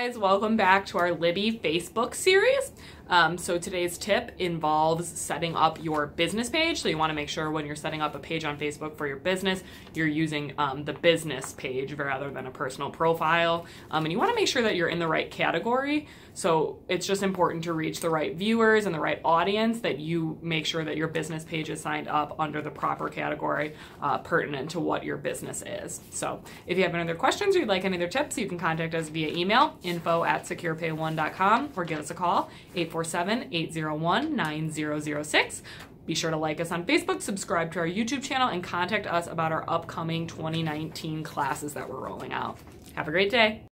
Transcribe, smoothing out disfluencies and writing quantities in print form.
Guys, welcome back to our Libby Facebook series. So today's tip involves setting up your business page. So you want to make sure when you're setting up a page on Facebook for your business, you're using the business page rather than a personal profile. And you want to make sure that you're in the right category. So it's just important to reach the right viewers and the right audience, that you make sure that your business page is signed up under the proper category pertinent to what your business is. So if you have any other questions or you'd like any other tips, you can contact us via email, info@securepay1.com, or give us a call, 847-801-9006. Be sure to like us on Facebook, subscribe to our YouTube channel, and contact us about our upcoming 2019 classes that we're rolling out. Have a great day.